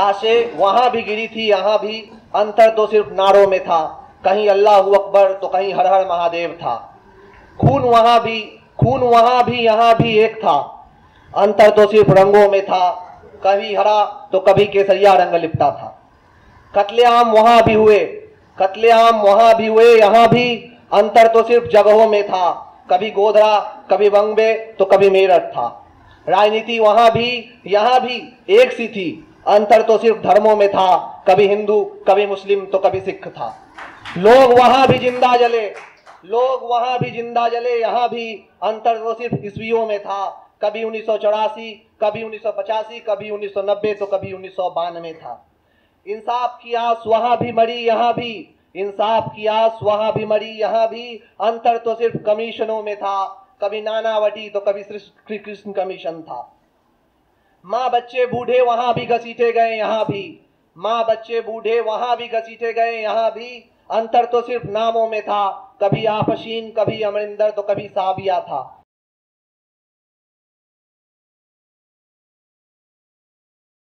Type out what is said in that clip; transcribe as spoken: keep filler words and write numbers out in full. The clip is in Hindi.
लाशें वहां भी गिरी थी, यहाँ भी, अंतर तो सिर्फ नारों में था। कहीं अल्लाह अकबर तो कहीं हर हर महादेव था। खून वहां भी खून वहां भी यहाँ भी एक था, अंतर तो सिर्फ रंगों में था। कभी हरा तो कभी केसरिया रंग लिपटा था। कत्लेआम वहां भी हुए कत्लेआम वहां भी हुए यहाँ भी, अंतर तो सिर्फ जगहों में था। कभी गोधरा, कभी बंबे, तो कभी मेरठ था। राजनीति वहां भी यहाँ भी एक सी थी, अंतर तो सिर्फ धर्मों में था। कभी हिंदू, कभी मुस्लिम, तो कभी सिख था। लोग वहां भी जिंदा जले लोग वहां भी जिंदा जले यहाँ भी, अंतर तो सिर्फ ईस्वियों में था। कभी उन्नीस सौ चौरासी कभी उन्नीस सौ पचासी, कभी उन्नीस सौ नब्बे, तो कभी उन्नीस सौ बानवे था। इंसाफ की आस वहां भी मरी यहाँ भी इंसाफ की आस वहां भी मरी यहाँ भी, अंतर तो सिर्फ कमीशनों में था। कभी नानावटी तो कभी कृष्ण कमीशन था। माँ बच्चे बूढ़े वहां भी घसीटे गए यहाँ भी माँ बच्चे बूढ़े वहां भी घसीटे गए यहाँ भी, अंतर तो सिर्फ नामों में था। कभी आपशीन, कभी अमरिंदर, तो कभी साबिया था।